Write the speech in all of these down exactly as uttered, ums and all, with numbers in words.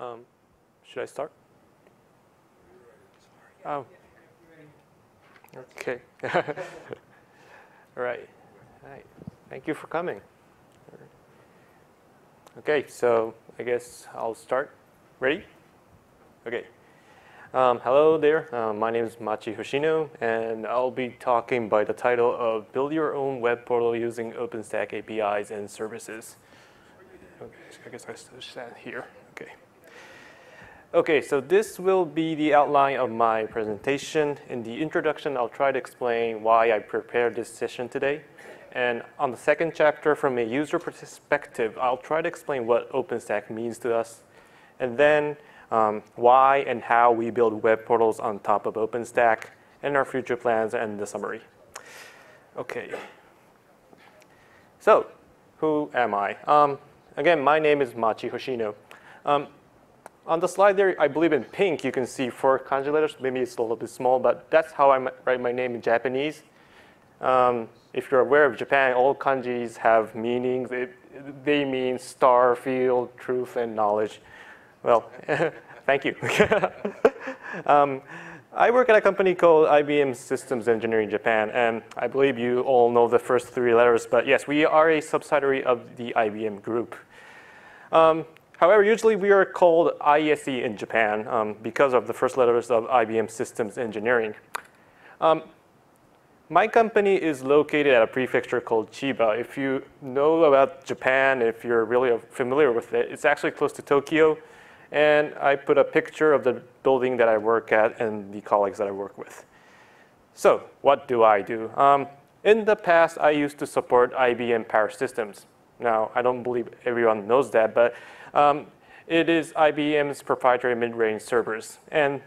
Um, should I start? Oh. Okay. All right. All right. Thank you for coming. Okay, so I guess I'll start. Ready? Okay. Um, hello there. Uh, my name is Machi Hoshino, and I'll be talking by the title of Build Your Own Web Portal Using OpenStack A P Is and Services. Okay, I guess I should stand here. Okay. Okay, so this will be the outline of my presentation. In the introduction, I'll try to explain why I prepared this session today. And on the second chapter, from a user perspective, I'll try to explain what OpenStack means to us. And then um, why and how we build web portals on top of OpenStack, and our future plans and the summary. Okay. So, who am I? Um, again, my name is Machi Hoshino. Um, On the slide there, I believe in pink, you can see four kanji letters. Maybe it's a little bit small, but that's how I write my name in Japanese. Um, if you're aware of Japan, all kanjis have meanings. It, they mean star, field, truth, and knowledge. Well, thank you. um, I work at a company called I B M Systems Engineering Japan, and I believe you all know the first three letters, but yes, we are a subsidiary of the I B M group. Um, However, usually we are called I S E in Japan um, because of the first letters of I B M Systems Engineering. Um, my company is located at a prefecture called Chiba. If you know about Japan, if you're really familiar with it, it's actually close to Tokyo. And I put a picture of the building that I work at and the colleagues that I work with. So, what do I do? Um, in the past, I used to support I B M Power Systems. Now, I don't believe everyone knows that, but um, it is I B M's proprietary mid-range servers. And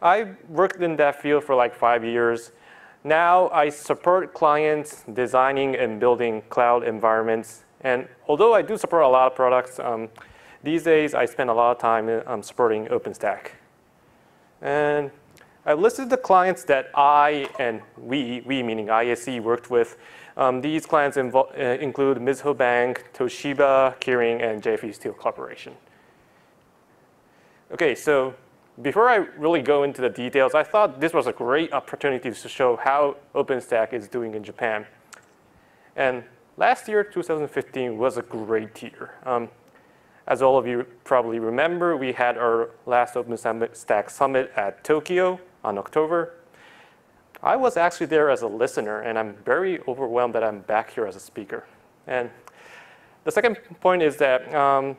I worked in that field for like five years. Now, I support clients designing and building cloud environments. And although I do support a lot of products, um, these days I spend a lot of time um, supporting OpenStack. And I've listed the clients that I and we, we meaning I S E, worked with. Um, these clients invo uh, include Mizuho Bank, Toshiba, Kering, and J F E Steel Corporation. Okay, so before I really go into the details, I thought this was a great opportunity to show how OpenStack is doing in Japan. And last year, two thousand fifteen, was a great year. Um, as all of you probably remember, we had our last OpenStack Summit at Tokyo on October. I was actually there as a listener, and I'm very overwhelmed that I'm back here as a speaker. And the second point is that um,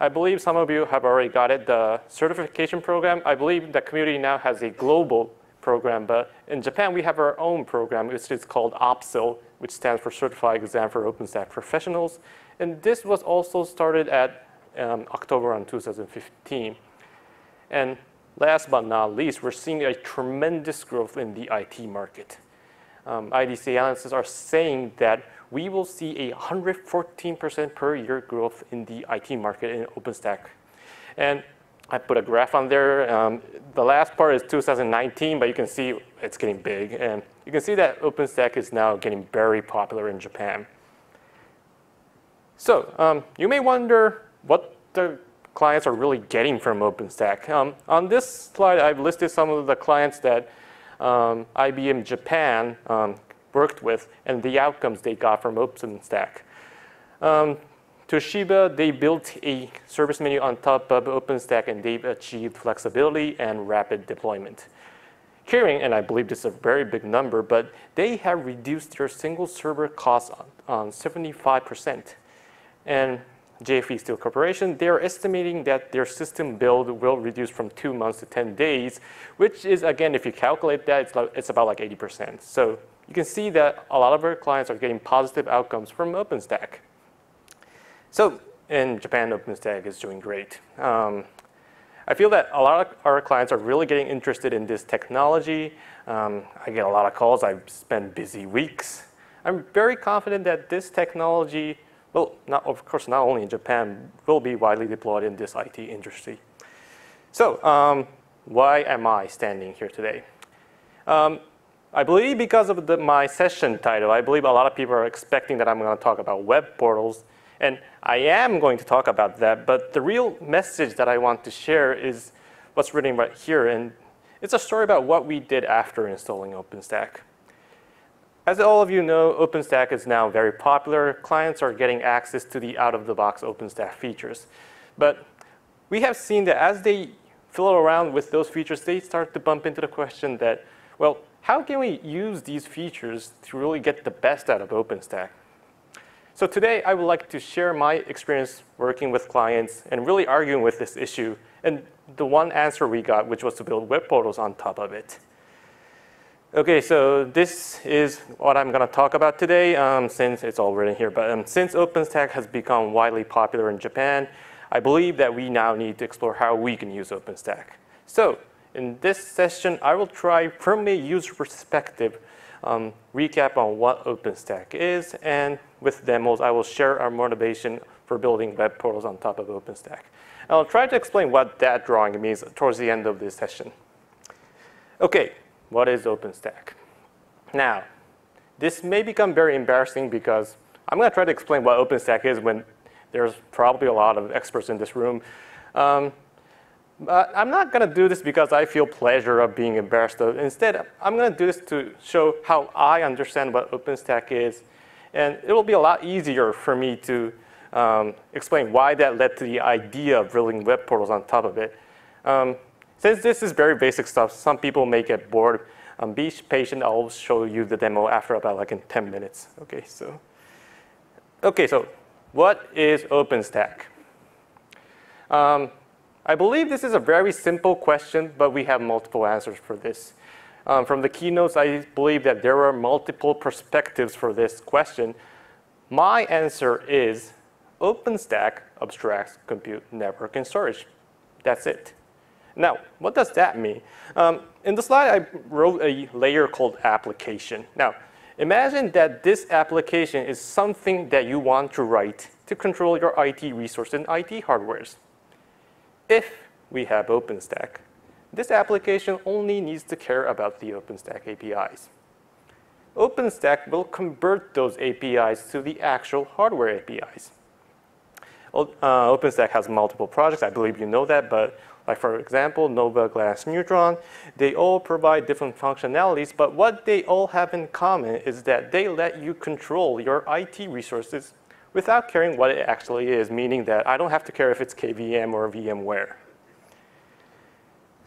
I believe some of you have already got it, the certification program. I believe the community now has a global program, but in Japan we have our own program, which is called OPSIL, which stands for Certified Exam for OpenStack Professionals. And this was also started at um, October on two thousand fifteen. And last but not least, we're seeing a tremendous growth in the I T market. Um, I D C analysts are saying that we will see a one hundred fourteen percent per year growth in the I T market in OpenStack. And I put a graph on there. Um, the last part is two thousand nineteen, but you can see it's getting big. And you can see that OpenStack is now getting very popular in Japan. So um, you may wonder what the clients are really getting from OpenStack. Um, on this slide, I've listed some of the clients that um, I B M Japan um, worked with and the outcomes they got from OpenStack. Um, Toshiba, they built a service menu on top of OpenStack, and they've achieved flexibility and rapid deployment. Kering, and I believe this is a very big number, but they have reduced their single server costs on seventy-five percent. And J F E Steel Corporation, they're estimating that their system build will reduce from two months to ten days, which is, again, if you calculate that, it's, like, it's about like eighty percent. So you can see that a lot of our clients are getting positive outcomes from OpenStack. So in Japan, OpenStack is doing great. Um, I feel that a lot of our clients are really getting interested in this technology. Um, I get a lot of calls. I spend busy weeks. I'm very confident that this technology, well, not, of course, not only in Japan, will be widely deployed in this I T industry. So um, why am I standing here today? Um, I believe because of the, my session title, I believe a lot of people are expecting that I'm going to talk about web portals. And I am going to talk about that, but the real message that I want to share is what's written right here. And it's a story about what we did after installing OpenStack. As all of you know, OpenStack is now very popular. Clients are getting access to the out-of-the-box OpenStack features. But we have seen that as they fiddle around with those features, they start to bump into the question that, well, how can we use these features to really get the best out of OpenStack? So today, I would like to share my experience working with clients and really arguing with this issue, and the one answer we got, which was to build web portals on top of it. Okay, so this is what I'm going to talk about today, um, since it's all written here. But um, since OpenStack has become widely popular in Japan, I believe that we now need to explore how we can use OpenStack. So in this session, I will try from a user perspective, um, recap on what OpenStack is, and with demos, I will share our motivation for building web portals on top of OpenStack. And I'll try to explain what that drawing means towards the end of this session. Okay, what is OpenStack? Now, this may become very embarrassing because I'm going to try to explain what OpenStack is when there's probably a lot of experts in this room. Um, but I'm not going to do this because I feel pleasure of being embarrassed. Instead, I'm going to do this to show how I understand what OpenStack is. And it will be a lot easier for me to um, explain why that led to the idea of building web portals on top of it. Um, since this is very basic stuff, some people may get bored. Um, be patient. I'll show you the demo after about like in ten minutes. Okay, so okay, so. What is OpenStack? Um, I believe this is a very simple question, but we have multiple answers for this. Um, from the keynotes, I believe that there are multiple perspectives for this question. My answer is OpenStack abstracts compute, network, and storage. That's it. Now, what does that mean? Um, in the slide, I wrote a layer called application. Now, imagine that this application is something that you want to write to control your I T resources and I T hardwares. If we have OpenStack, this application only needs to care about the OpenStack A P Is. OpenStack will convert those A P Is to the actual hardware A P Is. Uh, OpenStack has multiple projects. I believe you know that, but like for example, Nova, Glance, Neutron, they all provide different functionalities, but what they all have in common is that they let you control your I T resources without caring what it actually is, meaning that I don't have to care if it's K V M or VMware.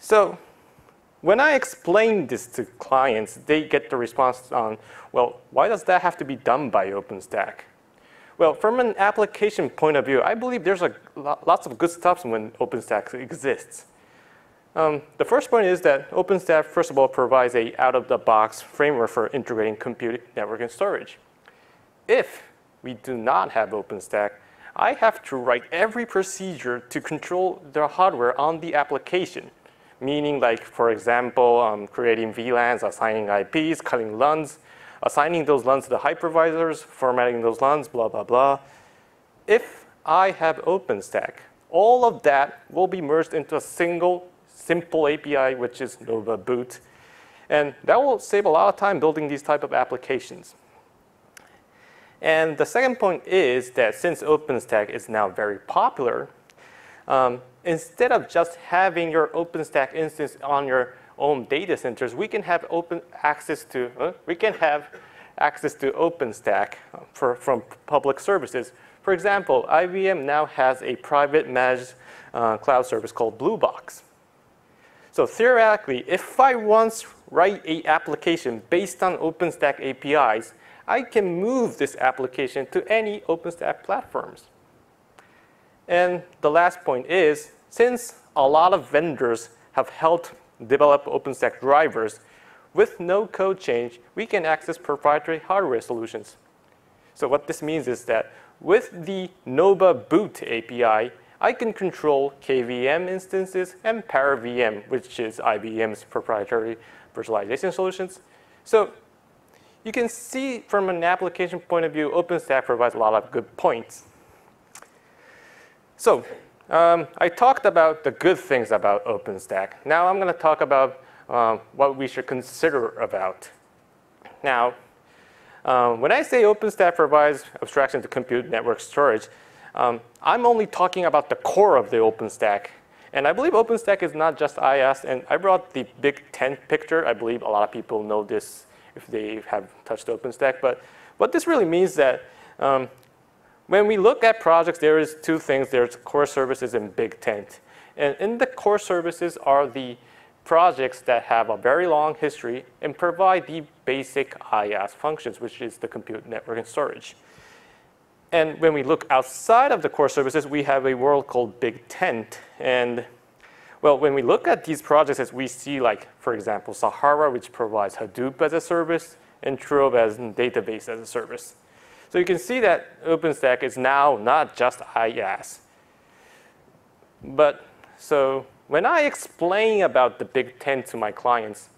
So when I explain this to clients, they get the response on, well, why does that have to be done by OpenStack? Well, from an application point of view, I believe there's a lot, lots of good stuff when OpenStack exists. Um, the first point is that OpenStack, first of all, provides a out-of-the-box framework for integrating compute, network, and storage. If we do not have OpenStack, I have to write every procedure to control the hardware on the application, meaning like, for example, um, creating V LANs, assigning I Ps, cutting LUNs, assigning those LUNs to the hypervisors, formatting those LUNs, blah, blah, blah. If I have OpenStack, all of that will be merged into a single simple A P I, which is Nova Boot. And that will save a lot of time building these type of applications. And the second point is that since OpenStack is now very popular, um, instead of just having your OpenStack instance on your own data centers, we can have open access to uh, we can have access to OpenStack for, from public services. For example, I B M now has a private managed uh, cloud service called Blue Box. So theoretically, if I once write an application based on OpenStack A P Is, I can move this application to any OpenStack platforms. And the last point is, since a lot of vendors have helped develop OpenStack drivers, with no code change, we can access proprietary hardware solutions. So what this means is that with the Nova Boot A P I, I can control K V M instances and PowerVM, which is I B M's proprietary virtualization solutions. So you can see from an application point of view, OpenStack provides a lot of good points. So Um, I talked about the good things about OpenStack. Now I'm going to talk about um, what we should consider about. Now, Um, when I say OpenStack provides abstraction to compute network storage, um, I'm only talking about the core of the OpenStack. And I believe OpenStack is not just IaaS. And I brought the big tent picture. I believe a lot of people know this if they have touched OpenStack. But what this really means is that um, when we look at projects, there is two things. There's core services and big tent. And in the core services are the projects that have a very long history and provide the basic IaaS functions, which is the compute, network, and storage. And when we look outside of the core services, we have a world called big tent. And well, when we look at these projects, as we see, like, for example, Sahara, which provides Hadoop as a service, and Trove as database as a service. So you can see that OpenStack is now not just IaaS. But so when I explain about the big tent to my clients,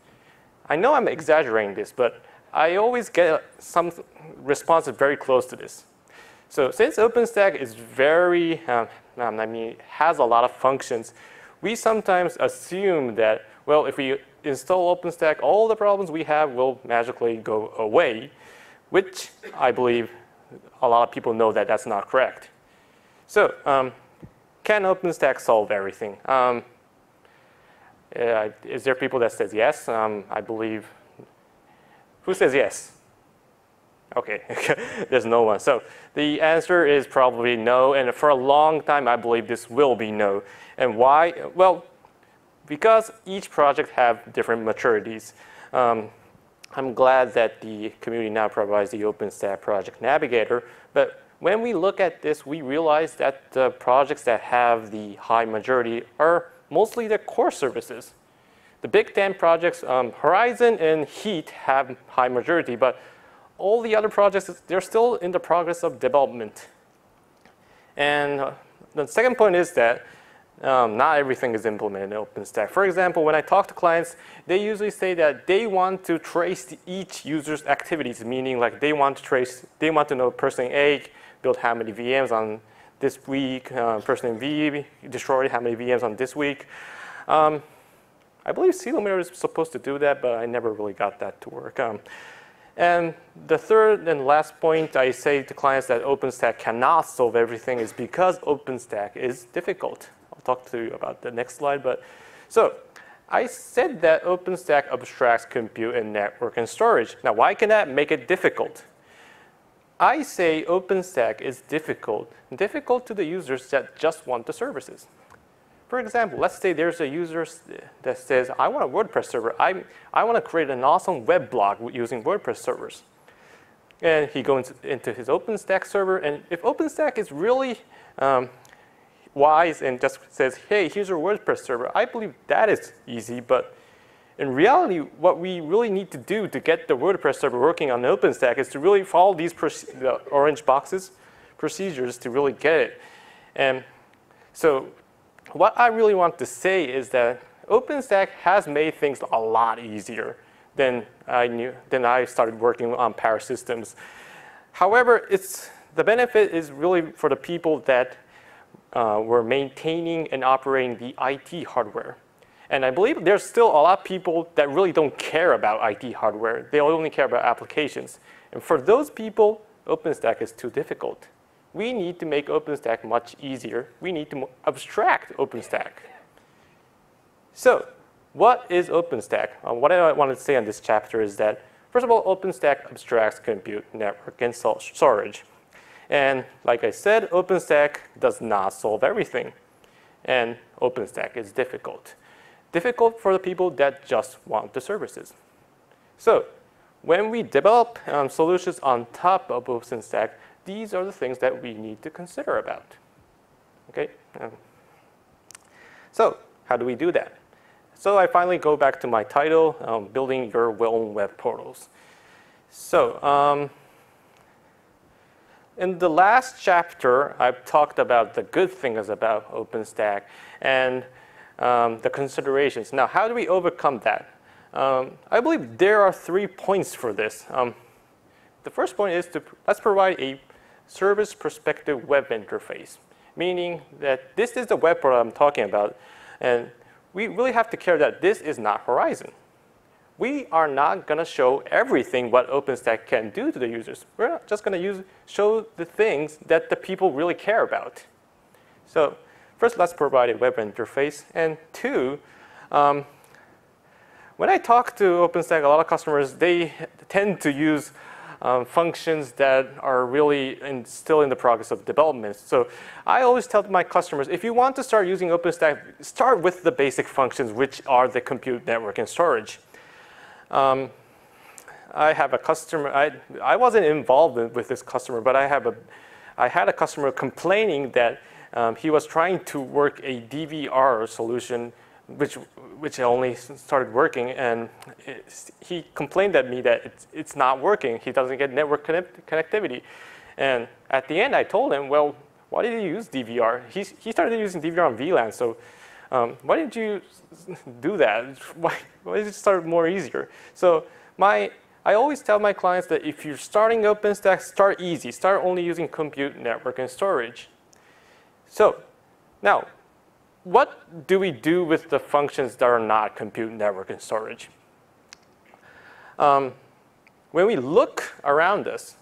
I know I'm exaggerating this, but I always get some responses very close to this. So since OpenStack is very, um, I mean, has a lot of functions, we sometimes assume that, well, if we install OpenStack, all the problems we have will magically go away, which I believe a lot of people know that that's not correct. So um, can OpenStack solve everything? Um, Uh, is there people that says yes? Um, I believe. Who says yes? OK, there's no one. So the answer is probably no. And for a long time, I believe this will be no. And why? Well, because each project have different maturities. Um, I'm glad that the community now provides the OpenStack Project Navigator. But when we look at this, we realize that the projects that have the high majority are mostly the core services. The big tent projects, um, Horizon and Heat, have high majority, but all the other projects, they're still in the progress of development. And the second point is that um, not everything is implemented in OpenStack. For example, when I talk to clients, they usually say that they want to trace each user's activities, meaning like they want to trace, they want to know person A built how many V Ms on this week, uh, person in V destroyed how many V Ms on this week. Um, I believe Telomere is supposed to do that, but I never really got that to work. Um, and the third and last point I say to clients that OpenStack cannot solve everything is because OpenStack is difficult. I'll talk to you about the next slide. But so I said that OpenStack abstracts compute and network and storage. Now, why can that make it difficult? I say OpenStack is difficult, difficult to the users that just want the services. For example, let's say there's a user that says, I want a WordPress server. I, I want to create an awesome web blog using WordPress servers. And he goes into his OpenStack server. And if OpenStack is really um, wise and just says, hey, here's your WordPress server, I believe that is easy. But in reality, what we really need to do to get the WordPress server working on OpenStack is to really follow these the orange boxes procedures to really get it. And so what I really want to say is that OpenStack has made things a lot easier than I knew, than I started working on Power Systems. However, it's, the benefit is really for the people that uh, were maintaining and operating the I T hardware. And I believe there's still a lot of people that really don't care about I T hardware. They only care about applications. And for those people, OpenStack is too difficult. We need to make OpenStack much easier. We need to abstract OpenStack. So what is OpenStack? Uh, what I wanted to say on this chapter is that, first of all, OpenStack abstracts compute, network, and storage. And like I said, OpenStack does not solve everything. And OpenStack is difficult. Difficult for the people that just want the services. So when we develop um, solutions on top of OpenStack, these are the things that we need to consider about. Okay. Um, so how do we do that? So I finally go back to my title, um, Building Your Own Web Portals. So um, in the last chapter, I've talked about the good things about OpenStack and Um, the considerations. Now, how do we overcome that? Um, I believe there are three points for this. Um, the first point is to let's provide a service perspective web interface, meaning that this is the web portal I'm talking about. And we really have to care that this is not Horizon. we are not going to show everything what OpenStack can do to the users. We're just going to use, show the things that the people really care about. So first, let's provide a web interface. And two, um, when I talk to OpenStack, a lot of customers, they tend to use um, functions that are really in, still in the progress of development. So I always tell my customers, if you want to start using OpenStack, start with the basic functions, which are the compute, network, and storage. Um, I have a customer, I, I wasn't involved with this customer, but I, have a, I had a customer complaining that um, he was trying to work a D V R solution, which, which only started working, and it, he complained at me that it's, it's not working. He doesn't get network connect, connectivity. And at the end, I told him, well, why did you use D V R? He, he started using D V R on V LAN, so Um, why didn't you do that? Why, why did it start more easier? So my, I always tell my clients that if you're starting OpenStack, start easy. Start only using compute, network, and storage. So now, what do we do with the functions that are not compute, network, and storage? Um, when we look around us,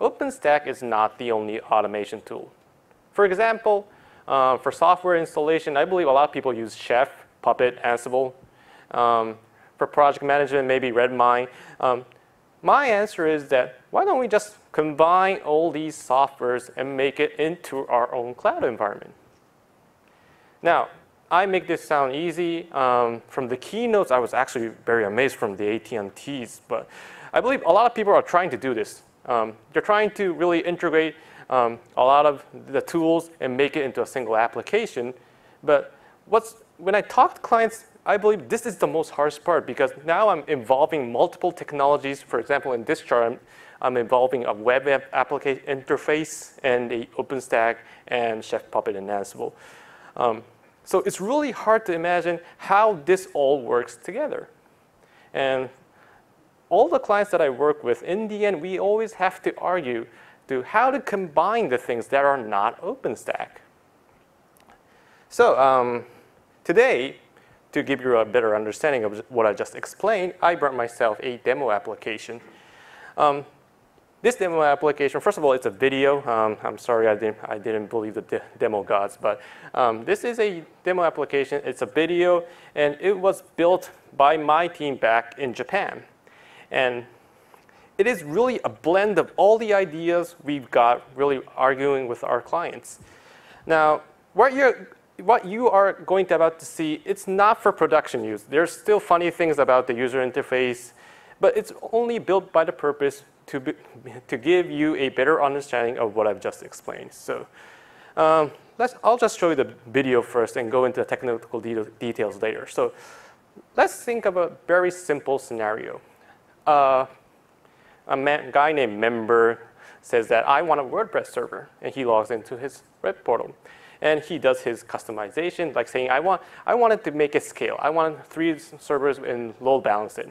OpenStack is not the only automation tool. For example, Uh, for software installation, I believe a lot of people use Chef, Puppet, Ansible. Um, for project management, maybe Redmine. Um, my answer is that why don't we just combine all these softwares and make it into our own cloud environment? Now, I make this sound easy. Um, from the keynotes, I was actually very amazed from the A T and T's, but I believe a lot of people are trying to do this. Um, they're trying to really integrate Um, a lot of the tools and make it into a single application. But what's, when I talk to clients, I believe this is the most hardest part because now I'm involving multiple technologies. For example, in this chart, I'm, I'm involving a web app application interface and a OpenStack and Chef, Puppet, and Ansible. Um, so it's really hard to imagine how this all works together. And all the clients that I work with, in the end, we always have to argue to how to combine the things that are not OpenStack. So um, today, to give you a better understanding of what I just explained, I brought myself a demo application. Um, this demo application, first of all, it's a video. Um, I'm sorry I didn't, I didn't believe the de demo gods, but um, this is a demo application. It's a video, and it was built by my team back in Japan. And it is really a blend of all the ideas we've got really arguing with our clients. Now, what, you're, what you are going to about to see, it's not for production use. There's still funny things about the user interface, but it's only built by the purpose to, be, to give you a better understanding of what I've just explained. So um, let's, I'll just show you the video first and go into the technical de details later. So let's think of a very simple scenario. Uh, A man, guy named Member says that I want a WordPress server, and he logs into his web portal. And he does his customization, like saying, I, want, I wanted to make it scale. I want three servers and load balance it.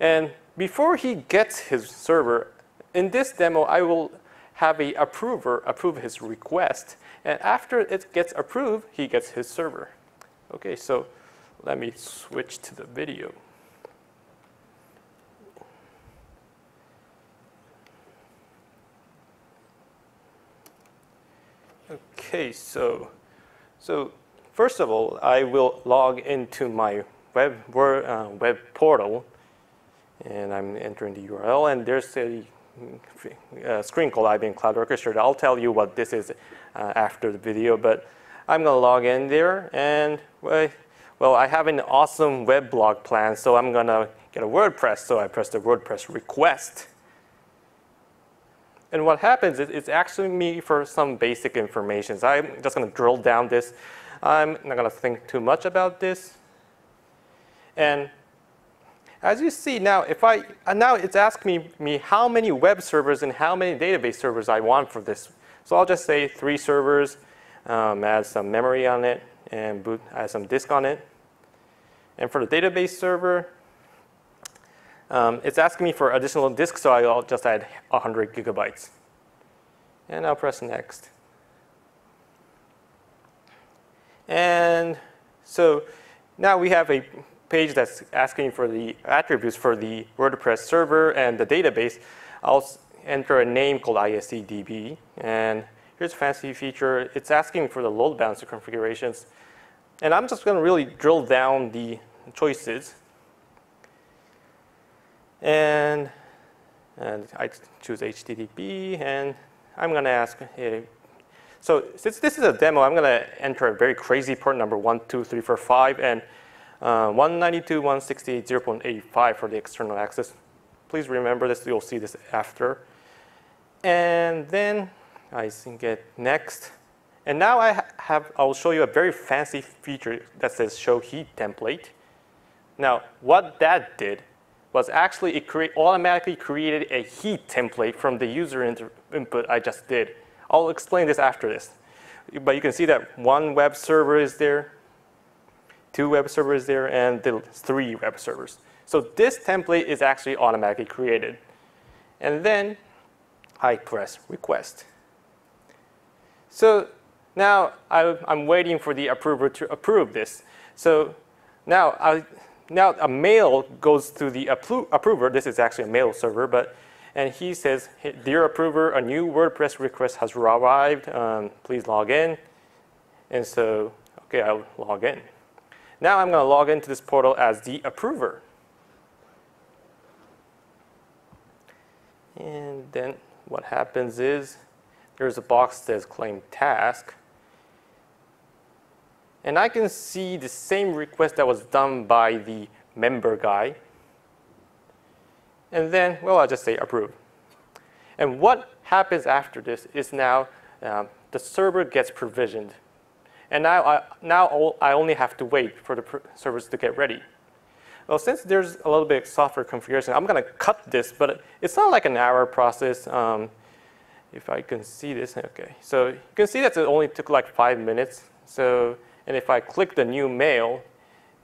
And before he gets his server, in this demo, I will have an approver approve his request. And after it gets approved, he gets his server. OK, so let me switch to the video. Okay, so, so first of all, I will log into my web, uh, web portal, and I'm entering the U R L, and there's a, a screen called I B M Cloud Orchestrator. I'll tell you what this is uh, after the video, but I'm going to log in there, and well, well, I have an awesome web blog plan, so I'm going to get a WordPress, so I press the WordPress request. And what happens is it's asking me for some basic information. So I'm just going to drill down this. I'm not going to think too much about this. And as you see now, if I now it's asking me, me how many web servers and how many database servers I want for this. So I'll just say three servers, um, add some memory on it, and boot, add some disk on it. And for the database server, Um, it's asking me for additional disk, so I'll just add one hundred gigabytes. And I'll press next. And so now we have a page that's asking for the attributes for the WordPress server and the database, I'll enter a name called I S E D B. And here's a fancy feature. It's asking for the load balancer configurations. And I'm just going to really drill down the choices. And, and I choose H T T P. And I'm going to ask, hey, so since this is a demo, I'm going to enter a very crazy port number one two three four five and uh, one ninety-two dot one sixty-eight dot zero dot eighty-five for the external access. Please remember this. You'll see this after. And then I get next. And now I have, I'll show you a very fancy feature that says show heat template. Now, what that did was actually it create, automatically created a heat template from the user input I just did. I'll explain this after this. But you can see that one web server is there, two web servers there, and the three web servers. So this template is actually automatically created. And then I press request. So now I, I'm waiting for the approver to approve this. So now, I, now a mail goes to the appro approver. This is actually a mail server, but and he says, hey, dear approver, a new WordPress request has arrived. Um, please log in. And so, OK, I'll log in. Now I'm going to log into this portal as the approver. And then what happens is there's a box that says claim task. And I can see the same request that was done by the member guy. And then, well, I'll just say approve. And what happens after this is now um, the server gets provisioned. And now I, now I only have to wait for the servers to get ready. Well, since there's a little bit of software configuration, I'm going to cut this. But it's not like an hour process. Um, if I can see this, OK. So you can see that it only took like five minutes. So, and if I click the new mail,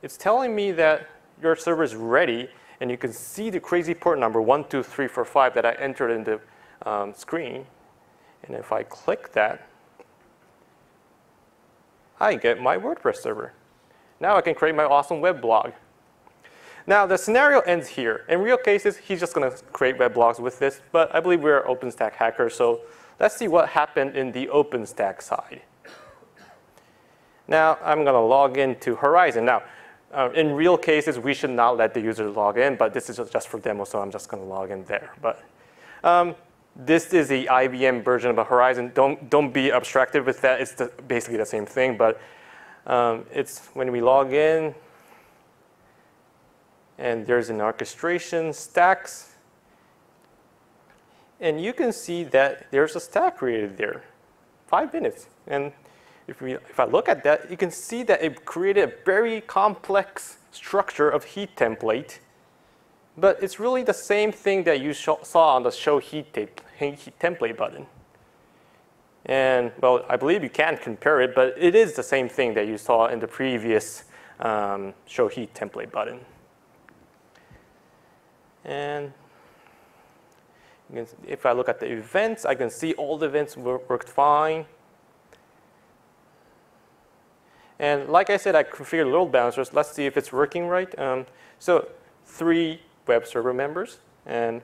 it's telling me that your server is ready. And you can see the crazy port number one two three four five that I entered in the um, screen. And if I click that, I get my WordPress server. Now I can create my awesome web blog. Now the scenario ends here. In real cases, he's just going to create web blogs with this. But I believe we're OpenStack hackers. So let's see what happened in the OpenStack side. Now I'm going to log into Horizon. Now. Uh, in real cases, we should not let the user log in, but this is just for demo, so I'm just going to log in there. But um, this is the I B M version of a Horizon. Don't don't be abstractive with that. It's the, basically the same thing, but um, it's when we log in, and there's an orchestration stacks, and you can see that there's a stack created there, five minutes, and. If, we, if I look at that, you can see that it created a very complex structure of heat template. But it's really the same thing that you saw on the show heat, tape, heat template button. And, well, I believe you can compare it, but it is the same thing that you saw in the previous um, show heat template button. And if I look at the events, I can see all the events worked fine. And like I said, I configured load balancers. Let's see if it's working right. Um, so three web server members. And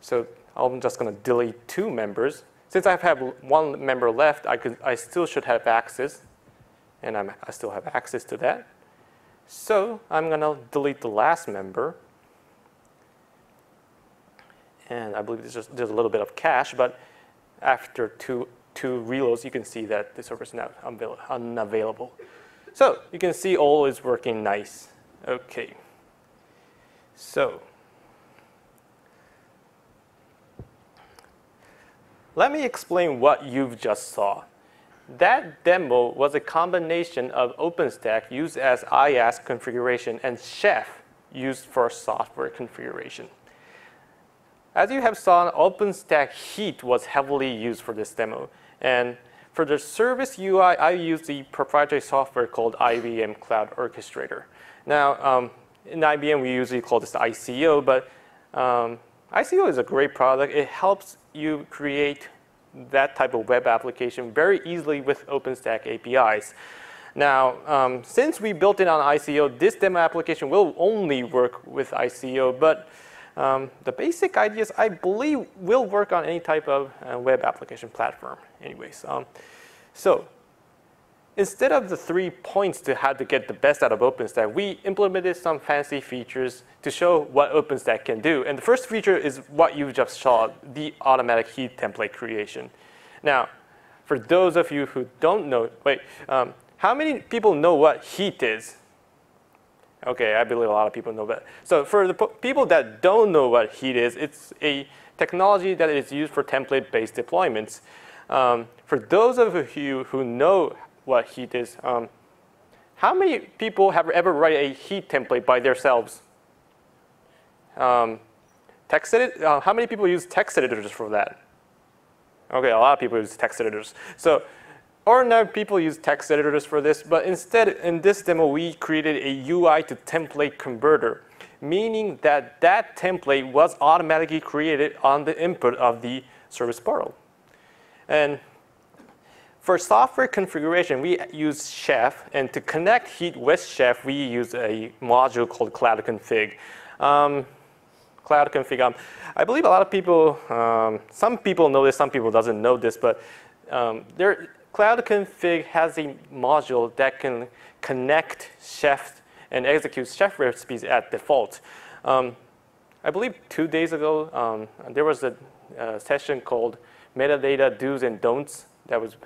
so I'm just going to delete two members. Since I have one member left, I, could, I still should have access. And I'm, I still have access to that. So I'm going to delete the last member. And I believe there's, just, there's a little bit of cache. But after two, two reloads, you can see that the server is now unavailable. So you can see all is working nice. OK. So let me explain what you've just saw. That demo was a combination of OpenStack used as IaaS configuration and Chef used for software configuration. As you have saw, OpenStack Heat was heavily used for this demo. And for the service U I, I use the proprietary software called I B M Cloud Orchestrator. Now, um, in I B M, we usually call this I C O, but um, I C O is a great product. It helps you create that type of web application very easily with OpenStack A P Is. Now, um, since we built it on I C O, this demo application will only work with I C O, but um, the basic ideas, I believe, will work on any type of uh, web application platform anyways. Um, so instead of the three points to how to get the best out of OpenStack, we implemented some fancy features to show what OpenStack can do. And the first feature is what you just saw, the automatic heat template creation. Now, for those of you who don't know, wait, um, how many people know what heat is? Okay, I believe a lot of people know that. So for the people that don't know what heat is, it's a technology that is used for template-based deployments. Um, for those of you who know what heat is, um, how many people have ever write a heat template by themselves? Um, text edit, uh, how many people use text editors for that? Okay, a lot of people use text editors. So ordinary people use text editors for this, but instead in this demo we created a U I to template converter, meaning that that template was automatically created on the input of the service portal. And for software configuration, we use Chef, and to connect Heat with Chef, we use a module called Cloud Config. Um, Cloud Config, um, I believe a lot of people, um, some people know this, some people doesn't know this, but um, there. Cloud Config has a module that can connect Chef and execute Chef recipes at default. Um, I believe two days ago, um, there was a, a session called Metadata Do's and Don'ts that was,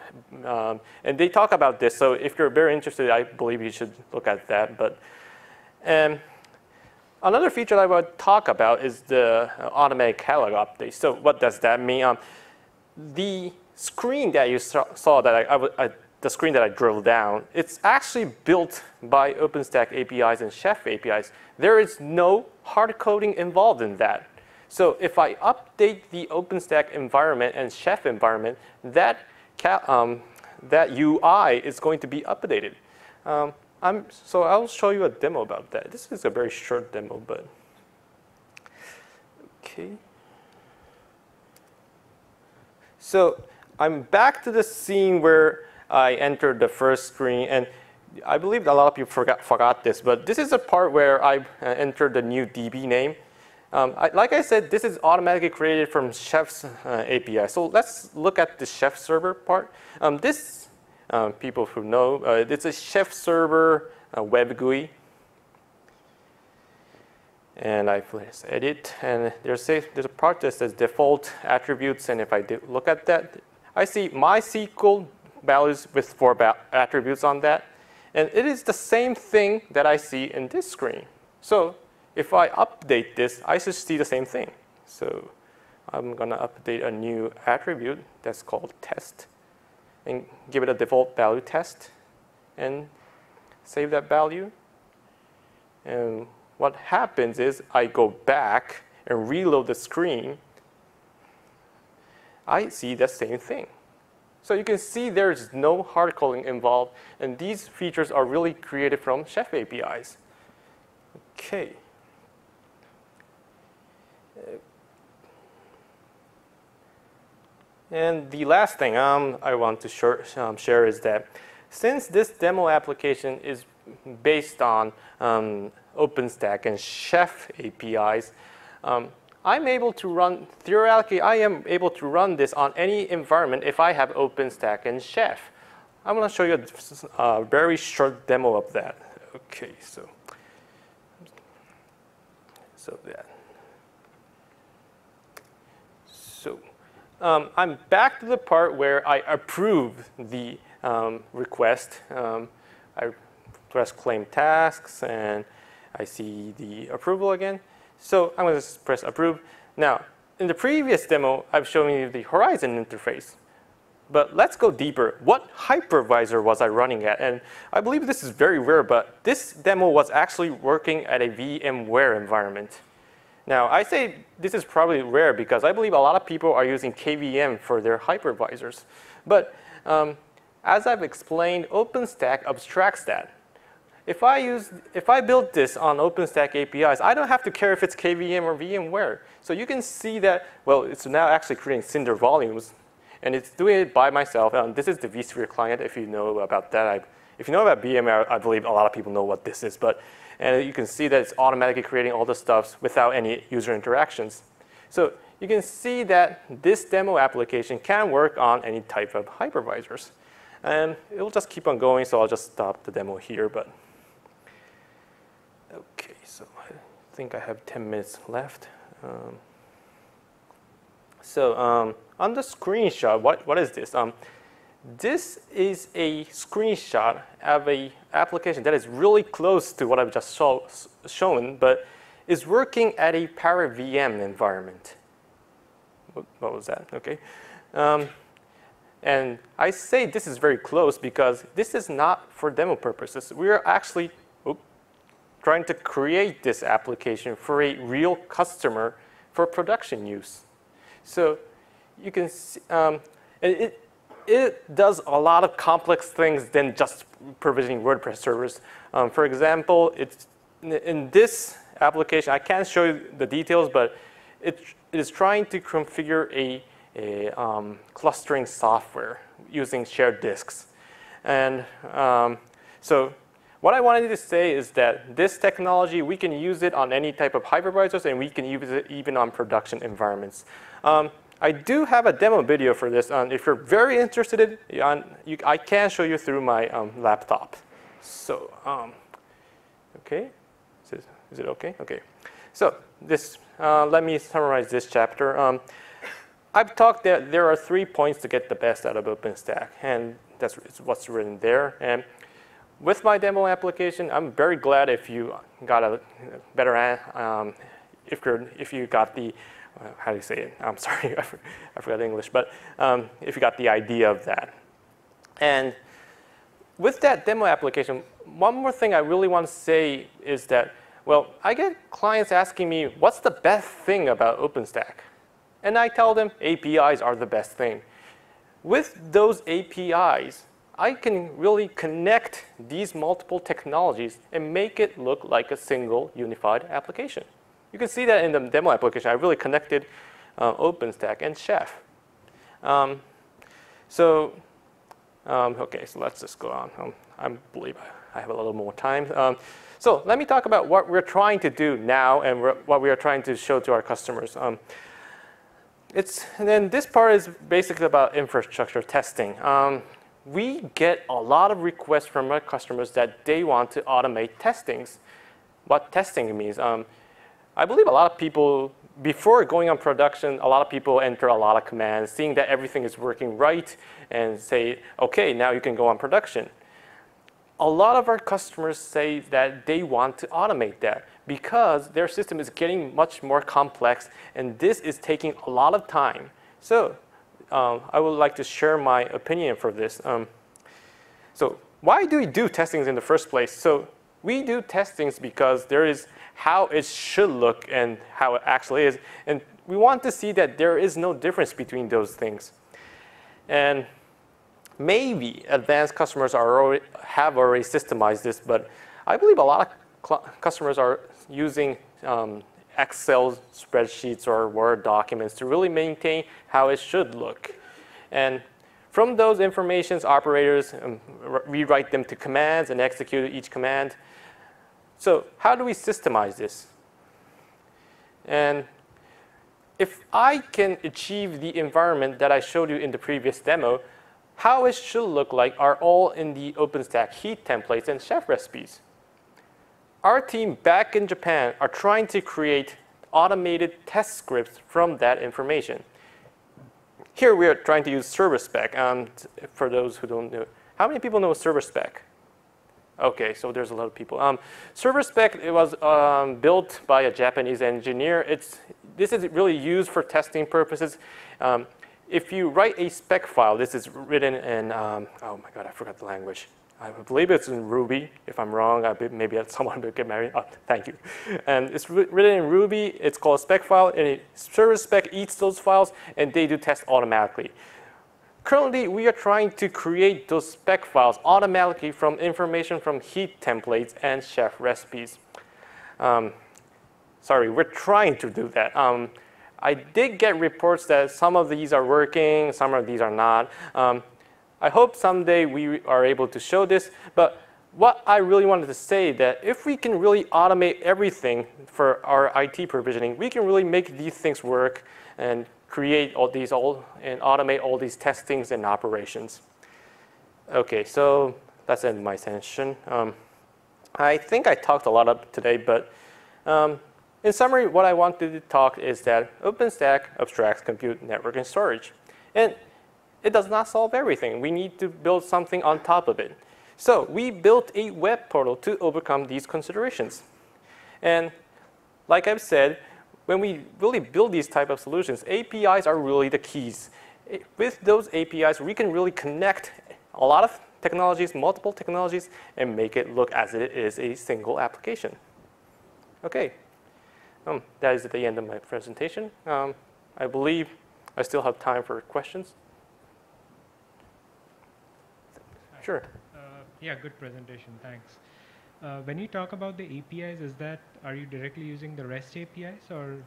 um, and they talk about this. So if you're very interested, I believe you should look at that. But um, another feature that I want to talk about is the automatic catalog update. So what does that mean? Um, the screen that you saw, that I, I, I, the screen that I drilled down, it's actually built by OpenStack A P Is and Chef A P Is. There is no hard coding involved in that. So if I update the OpenStack environment and Chef environment, that, um, that U I is going to be updated. Um, I'm, so I'll show you a demo about that. This is a very short demo, but okay. So I'm back to the scene where I entered the first screen, and I believe a lot of people forgot, forgot this, but this is the part where I entered the new D B name. Um, I, like I said, this is automatically created from Chef's uh, A P I. So let's look at the Chef server part. Um, this, um, people who know, uh, it's a Chef server uh, web G U I. And I press edit, and there's a, there's a part that says default attributes, and if I do look at that, I see MySQL values with four attributes on that, and it is the same thing that I see in this screen. So if I update this, I should see the same thing. So I'm gonna update a new attribute that's called test, and give it a default value test, and save that value, and what happens is I go back and reload the screen. I see the same thing. So you can see there's no hard coding involved, and these features are really created from Chef A P Is. Okay. And the last thing um, I want to share, um, share is that since this demo application is based on um, OpenStack and Chef A P Is, um, I'm able to run, theoretically, I am able to run this on any environment if I have OpenStack and Chef. I'm going to show you a, a very short demo of that. Okay, so, so that. So, um, I'm back to the part where I approve the um, request. Um, I press claim tasks, and I see the approval again. So I'm going to press approve. Now, in the previous demo, I've shown you the Horizon interface. But let's go deeper. What hypervisor was I running at? And I believe this is very rare, but this demo was actually working at a VMware environment. Now, I say this is probably rare because I believe a lot of people are using K V M for their hypervisors. But um, as I've explained, OpenStack abstracts that. If I, use, if I build this on OpenStack A P Is, I don't have to care if it's K V M or VMware. So you can see that, well, it's now actually creating Cinder volumes. and it's doing it by myself. Um, this is the vSphere client. If you know about that, I, if you know about VMware, I believe a lot of people know what this is. But and you can see that it's automatically creating all the stuff without any user interactions. So you can see that this demo application can work on any type of hypervisors, and it'll just keep on going. So I'll just stop the demo here. But okay, so I think I have ten minutes left. Um, so um, on the screenshot, what, what is this? Um, this is a screenshot of an application that is really close to what I've just show, shown, but is working at a PowerVM environment. What, what was that? Okay. Um, and I say this is very close because this is not for demo purposes. We are actually trying to create this application for a real customer for production use. So you can see, um, it, it does a lot of complex things than just provisioning WordPress servers. Um, for example, it's, in this application, I can't show you the details, but it, it is trying to configure a, a um, clustering software using shared disks. And um, so, what I wanted to say is that this technology, we can use it on any type of hypervisors, and we can use it even on production environments. Um, I do have a demo video for this. Um, if you're very interested, in, you, I can show you through my um, laptop. So, um, okay, is it, is it okay? Okay. So this, uh, let me summarize this chapter. Um, I've talked that there are three points to get the best out of OpenStack, and that's what's written there. And with my demo application, I'm very glad if you got a better, um, if, you're, if you got the, uh, how do you say it? I'm sorry, I, for, I forgot English, but um, if you got the idea of that. And with that demo application, one more thing I really want to say is that, well, I get clients asking me, what's the best thing about OpenStack? And I tell them A P Is are the best thing. With those A P Is, I can really connect these multiple technologies and make it look like a single unified application. You can see that in the demo application. I really connected uh, OpenStack and Chef. Um, so, um, okay, so let's just go on. Um, I believe I have a little more time. Um, so let me talk about what we're trying to do now and what we are trying to show to our customers. Um, it's, and then this part is basically about infrastructure testing. Um, We get a lot of requests from our customers that they want to automate testings. What testing means? Um, I believe a lot of people, before going on production, a lot of people enter a lot of commands, seeing that everything is working right, and say, okay, now you can go on production. A lot of our customers say that they want to automate that because their system is getting much more complex, and this is taking a lot of time. So, Um, I would like to share my opinion for this. Um, so why do we do testings in the first place? So we do testings because there is how it should look and how it actually is. And we want to see that there is no difference between those things. And maybe advanced customers are already, have already systemized this, but I believe a lot of customers are using um, Excel spreadsheets or Word documents to really maintain how it should look. And from those informations, operators um, rewrite them to commands and execute each command. So how do we systemize this? And if I can achieve the environment that I showed you in the previous demo, how it should look like are all in the OpenStack Heat templates and Chef recipes. Our team back in Japan are trying to create automated test scripts from that information. Here we are trying to use ServerSpec. Um, for those who don't know, how many people know ServerSpec? Okay, so there's a lot of people. Um, ServerSpec, it was um, built by a Japanese engineer. It's, this is really used for testing purposes. Um, if you write a spec file, this is written in, um, oh my god, I forgot the language. I believe it's in Ruby. If I'm wrong, I be, maybe someone will get married. Oh, thank you. And it's written in Ruby. It's called a spec file. And ServerSpec eats those files, and they do tests automatically. Currently, we are trying to create those spec files automatically from information from Heat templates and Chef recipes. Um, sorry, we're trying to do that. Um, I did get reports that some of these are working, some of these are not. Um, I hope someday we are able to show this, but what I really wanted to say that if we can really automate everything for our I T provisioning, we can really make these things work and create all these all and automate all these testings and operations. Okay, so that's the end of my session. Um, I think I talked a lot up today, but um, in summary, what I wanted to talk is that OpenStack abstracts compute, network, and storage. And it does not solve everything. We need to build something on top of it. So we built a web portal to overcome these considerations. And like I've said, when we really build these type of solutions, A P Is are really the keys. With those A P Is, we can really connect a lot of technologies, multiple technologies, and make it look as it is a single application. Okay, um, that is at the end of my presentation. Um, I believe I still have time for questions. Sure. Yeah, good presentation, thanks. Uh, when you talk about the A P Is, is that, are you directly using the REST A P Is or,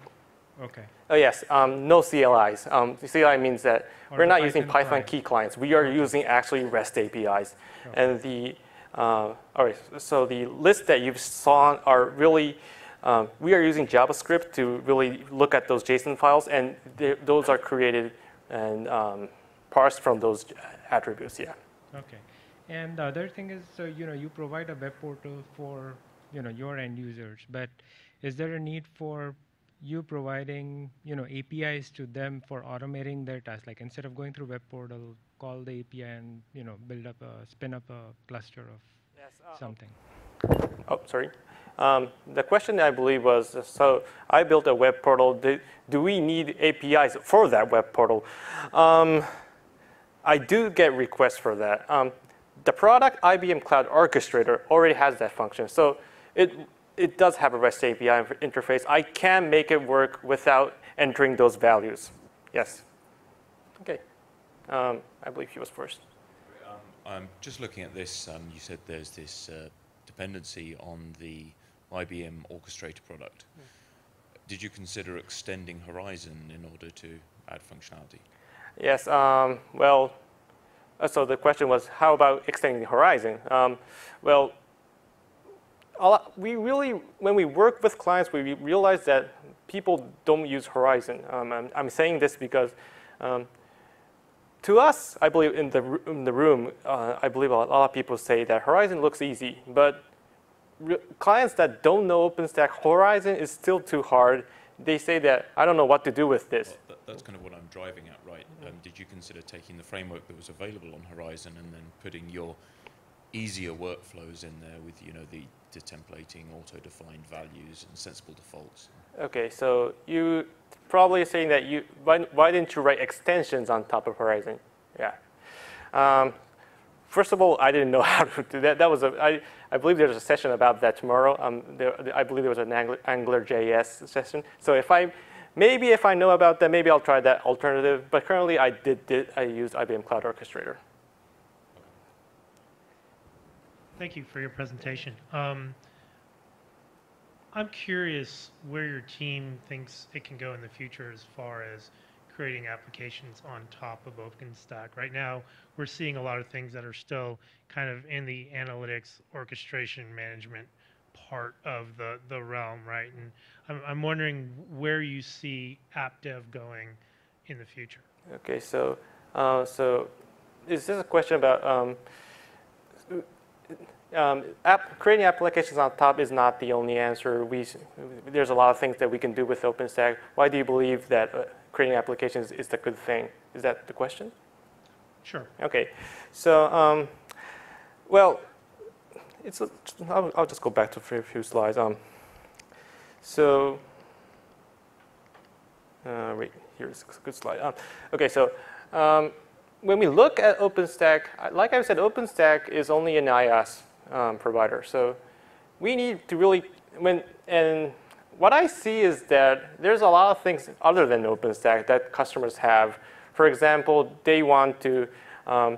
okay. Oh yes, um, no C L Is. Um, C L I means that or we're not Python using Python client. Key clients. We are using actually REST A P Is. Sure. And the, uh, all right, so the list that you saw are really, um, we are using JavaScript to really look at those JSON files, and they, those are created and um, parsed from those attributes, yeah. Okay. And the other thing is, uh, you know, you provide a web portal for, you know, your end users, but is there a need for you providing, you know, A P Is to them for automating their tasks? Like instead of going through web portal, call the A P I and, you know, build up a, spin up a cluster of yes, uh, something. Oh, sorry. Um, the question I believe was, so I built a web portal. Do, do we need A P Is for that web portal? Um, I do get requests for that. Um, The product, I B M Cloud Orchestrator, already has that function. So it, it does have a REST A P I interface. I can make it work without entering those values. Yes. OK. Um, I believe he was first. Um, I'm just looking at this. Um, you said there's this uh, dependency on the I B M Orchestrator product. Mm. Did you consider extending Horizon in order to add functionality? Yes. Um, well. So the question was, how about extending the Horizon? Um, well, a lot, we really, when we work with clients, we realize that people don't use Horizon. Um, I'm, I'm saying this because um, to us, I believe in the, in the room, uh, I believe a lot, a lot of people say that Horizon looks easy. But re clients that don't know OpenStack, Horizon is still too hard. They say that, I don't know what to do with this. Well, that, that's kind of what I'm driving at, right? Um, did you consider taking the framework that was available on Horizon and then putting your easier workflows in there with, you know, the, the templating, auto-defined values, and sensible defaults? OK, so you probably are saying that you, why, why didn't you write extensions on top of Horizon? Yeah. Um, First of all, I didn't know how to do that. That was a, I, I believe there's a session about that tomorrow. Um, there, I believe there was an Angular, Angular J S session. So if I, maybe if I know about that, maybe I'll try that alternative. But currently, I did, did I used I B M Cloud Orchestrator. Thank you for your presentation. Um, I'm curious where your team thinks it can go in the future as far as creating applications on top of OpenStack. Right now, we're seeing a lot of things that are still kind of in the analytics, orchestration, management part of the, the realm, right? And I'm, I'm wondering where you see app dev going in the future. OK, so uh, so is this a question about um, um, app, creating applications on top is not the only answer. We, there's a lot of things that we can do with OpenStack. Why do you believe that uh, creating applications is the good thing? Is that the question? Sure. OK. So um, well, it's a, I'll, I'll just go back to a few slides. Um, so uh, wait, here's a good slide. Um, OK, so um, when we look at OpenStack, like I said, OpenStack is only an I S um, provider. So we need to really, when and what I see is that there's a lot of things other than OpenStack that customers have. For example, they want to, um,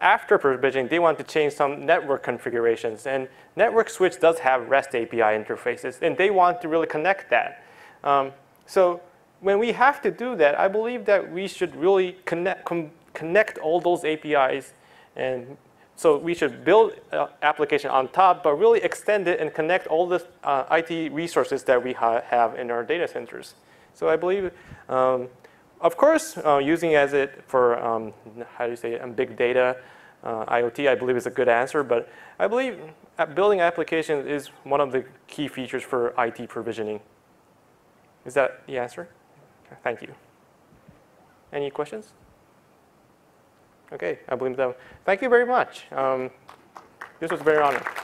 after provisioning, they want to change some network configurations. And network switch does have REST A P I interfaces, and they want to really connect that. Um, so when we have to do that, I believe that we should really connect, com connect all those A P Is. And so we should build an application on top, but really extend it and connect all the uh, I T resources that we ha have in our data centers. So I believe, um, of course, uh, using as it for, um, how do you say it, big data, uh, IoT, I believe is a good answer. But I believe building applications is one of the key features for I T provisioning. Is that the answer? Thank you. Any questions? Okay, I believe that. Thank you very much. Um, this was very honored.